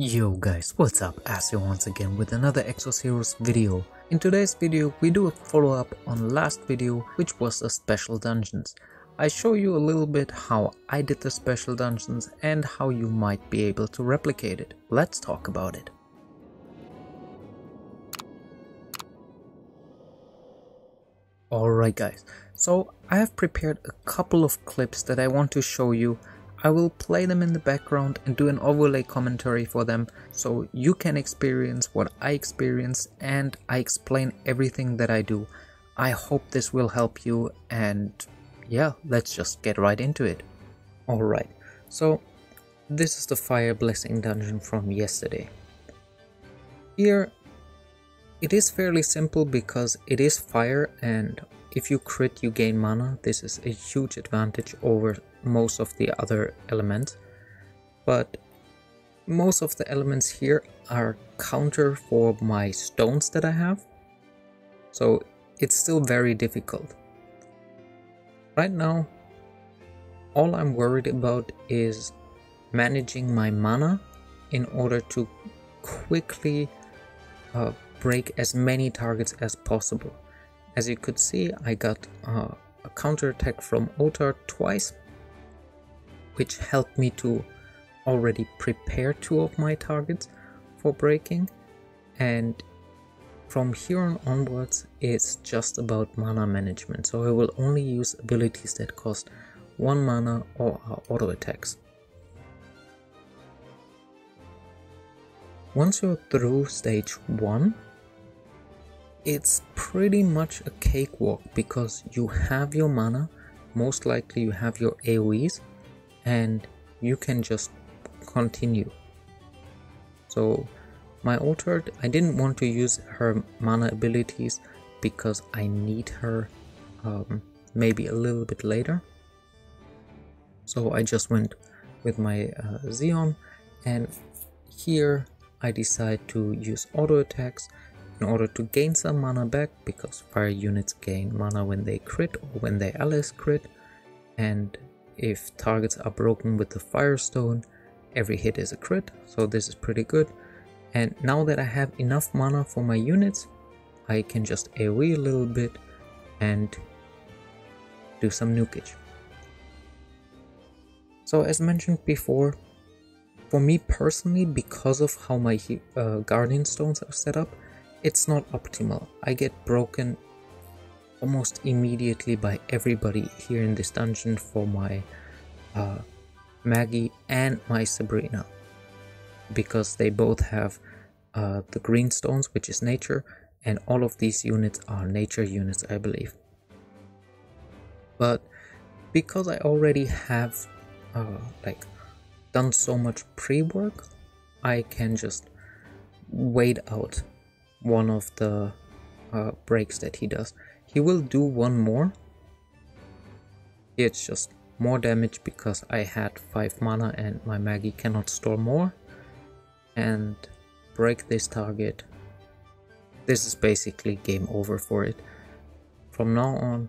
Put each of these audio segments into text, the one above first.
Yo guys, what's up? As you once again with another Exos Heroes video. In today's video we do a follow up on last video, which was the special dungeons. I show you a little bit how I did the special dungeons and how you might be able to replicate it. Let's talk about it. Alright guys, so I have prepared a couple of clips that I want to show you. I will play them in the background and do an overlay commentary for them so you can experience what I experience and I explain everything that I do. I hope this will help you and yeah, let's just get right into it. Alright, so this is the Fire Blessing dungeon from yesterday. Here it is fairly simple because it is fire, and if you crit you gain mana. This is a huge advantage over most of the other elements, but most of the elements here are counter for my stones that I have, so it's still very difficult. Right now all I'm worried about is managing my mana in order to quickly break as many targets as possible. As you could see, I got a counterattack from Otar twice, which helped me to already prepare two of my targets for breaking, and from here on onwards it's just about mana management, so I will only use abilities that cost 1 mana or are auto attacks. Once you're through stage 1, it's pretty much a cakewalk because you have your mana, most likely you have your AoEs, and you can just continue. So my Otar, I didn't want to use her mana abilities because I need her maybe a little bit later. So I just went with my Zeon, and here I decide to use auto attacks in order to gain some mana back because fire units gain mana when they crit or when they allies crit, and if targets are broken with the firestone, every hit is a crit, so this is pretty good. And now that I have enough mana for my units, I can just AoE a little bit and do some nukage. So as mentioned before, for me personally, because of how my guardian stones are set up, it's not optimal. I get broken almost immediately by everybody here in this dungeon for my Maggie and my Sabrina, because they both have the green stones, which is nature, and all of these units are nature units, I believe. But because I already have like done so much pre-work, I can just wait out one of the breaks that he does. He will do one more. It's just more damage because I had 5 mana and my Maggie cannot store more. And break this target. This is basically game over for it. From now on,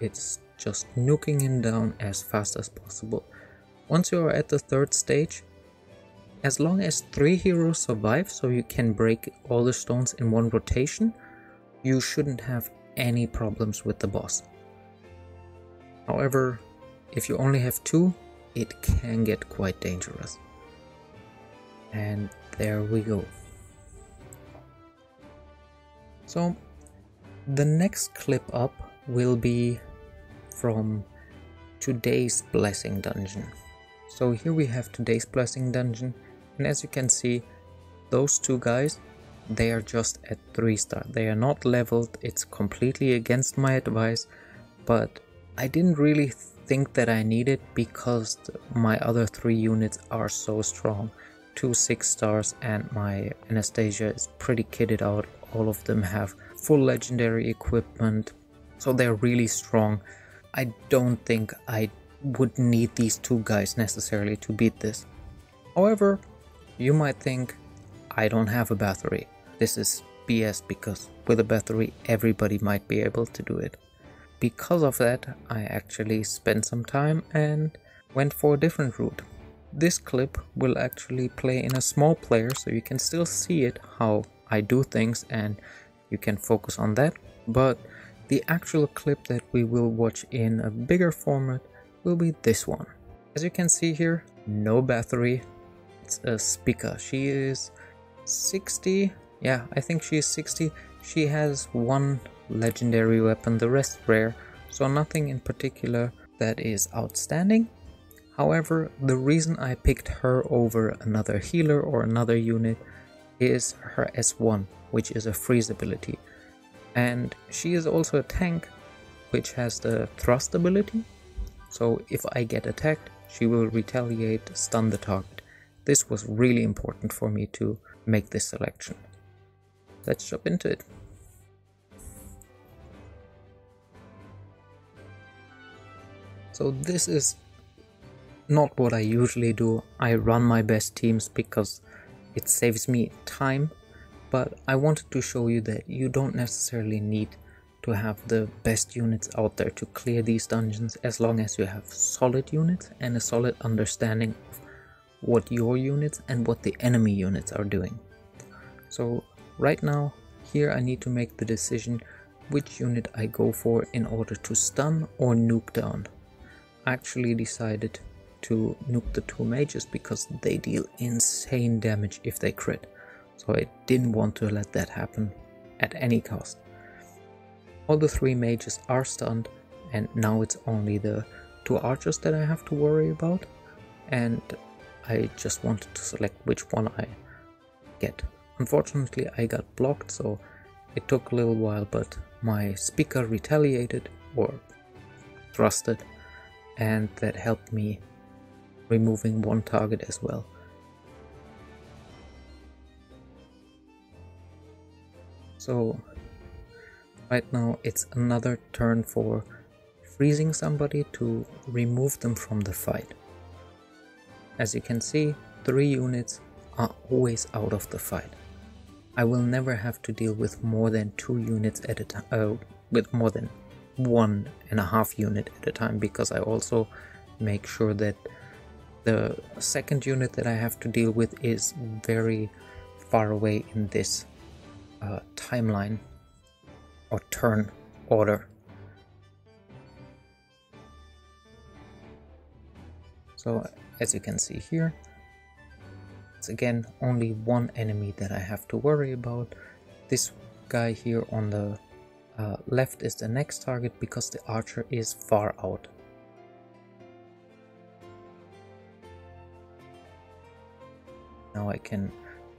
it's just nuking him down as fast as possible. Once you are at the third stage, as long as 3 heroes survive, so you can break all the stones in one rotation, you shouldn't have any problems with the boss. However, if you only have 2, it can get quite dangerous. And there we go. So the next clip up will be from today's Blessing dungeon. So here we have today's Blessing dungeon, and as you can see, those two guys, they are just at 3-star. They are not leveled. It's completely against my advice, but I didn't really think that I need it because my other 3 units are so strong. 2 6-stars, and my Anastasia is pretty kitted out. All of them have full legendary equipment, so they're really strong. I don't think I would need these 2 guys necessarily to beat this. However, you might think I don't have a Bathory. This is BS because with a Bathory everybody might be able to do it. Because of that, I actually spent some time and went for a different route. This clip will actually play in a small player, so you can still see it how I do things and you can focus on that. But the actual clip that we will watch in a bigger format will be this one. As you can see here, no battery. It's a speaker. She is 60. Yeah, I think she is 60. She has one legendary weapon, the rest rare. So nothing in particular that is outstanding. However, the reason I picked her over another healer or another unit is her S1, which is a freeze ability. And she is also a tank, which has the thrust ability. So if I get attacked, she will retaliate, stun the target. This was really important for me to make this selection. Let's jump into it. So this is not what I usually do. I run my best teams because it saves me time, but I wanted to show you that you don't necessarily need to have the best units out there to clear these dungeons, as long as you have solid units and a solid understanding of what your units and what the enemy units are doing. So right now here I need to make the decision which unit I go for in order to stun or nuke down. I actually decided to nuke the two mages because they deal insane damage if they crit, so I didn't want to let that happen at any cost. All the three mages are stunned, and now it's only the two archers that I have to worry about, and I just wanted to select which one I get. Unfortunately I got blocked, so it took a little while, but my speaker retaliated or thrusted, and that helped me, removing one target as well. So right now it's another turn for freezing somebody to remove them from the fight. As you can see, three units are always out of the fight. I will never have to deal with more than two units at a time, with more than 1.5 unit at a time, because I also make sure that the second unit that I have to deal with is very far away in this timeline or turn order. So as you can see here, it's again only one enemy that I have to worry about. This guy here on the left is the next target because the archer is far out. Now I can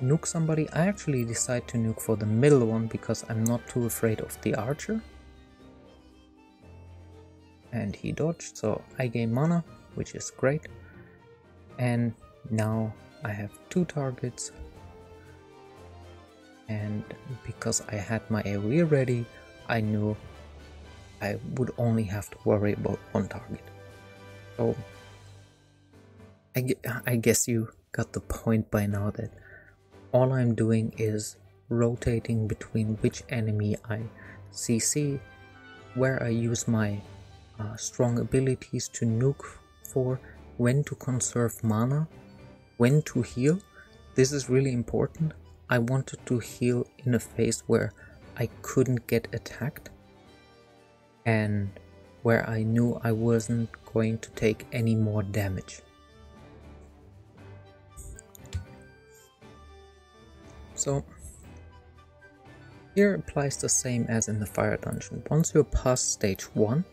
nuke somebody. I actually decide to nuke for the middle one because I'm not too afraid of the archer. And he dodged, so I gain mana, which is great. And now I have two targets. And because I had my AoE ready, I knew I would only have to worry about one target. So I guess you got the point by now that all I'm doing is rotating between which enemy I CC, where I use my strong abilities to nuke for, when to conserve mana, when to heal. This is really important. I wanted to heal in a phase where I couldn't get attacked and where I knew I wasn't going to take any more damage. So here applies the same as in the fire dungeon. Once you're past stage 1,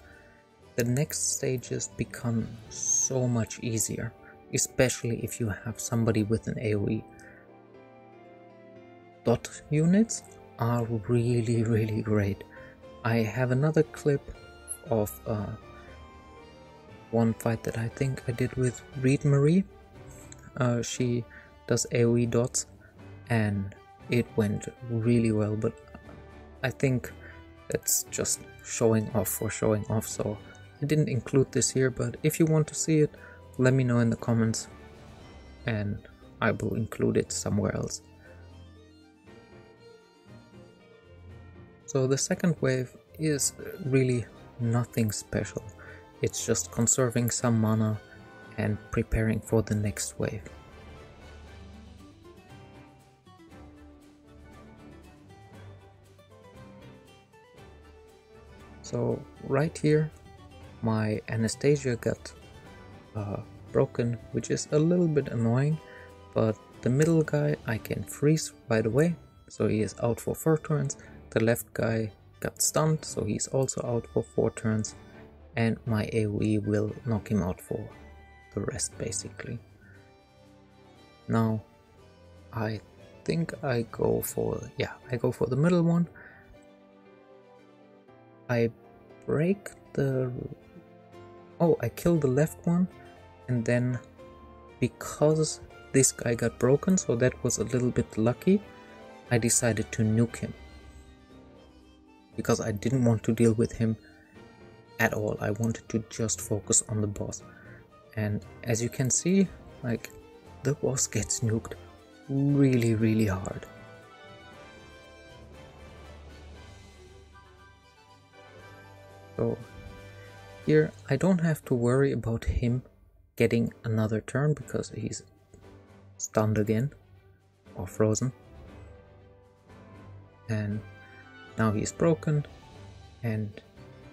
the next stages become so much easier, especially if you have somebody with an AoE. Dot units are really great. I have another clip of one fight that I think I did with Reed Marie. She does AoE dots, and it went really well, but I think that's just showing off for showing off, so I didn't include this here. But if you want to see it, let me know in the comments and I will include it somewhere else. So the second wave is really nothing special. It's just conserving some mana and preparing for the next wave. So right here my Anastasia got broken, which is a little bit annoying, but the middle guy I can freeze right away, so he is out for 4 turns. The left guy got stunned, so he's also out for 4 turns, and my AoE will knock him out for the rest basically. Now I think I go for the middle one. I kill the left one, and then because this guy got broken, so that was a little bit lucky, I decided to nuke him because I didn't want to deal with him at all. I wanted to just focus on the boss, and as you can see, like, the boss gets nuked really hard. So here I don't have to worry about him getting another turn because he's stunned again or frozen, and now he's broken and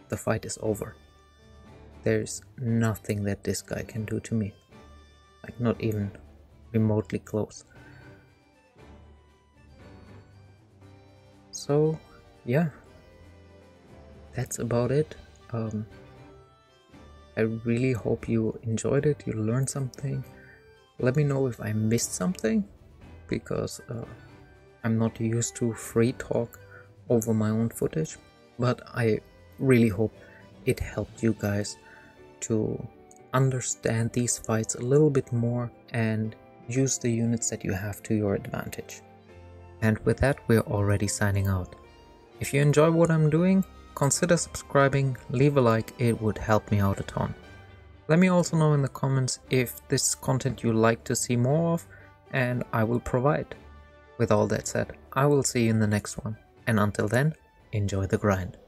the fight is over. There's nothing that this guy can do to me, like, not even remotely close. So yeah, that's about it. I really hope you enjoyed it, you learned something. Let me know if I missed something, because I'm not used to free talk over my own footage, but I really hope it helped you guys to understand these fights a little bit more and use the units that you have to your advantage. And with that, we're already signing out. If you enjoy what I'm doing, consider subscribing, leave a like, it would help me out a ton. Let me also know in the comments if this content you like to see more of, and I will provide. With all that said, I will see you in the next one, and until then, enjoy the grind.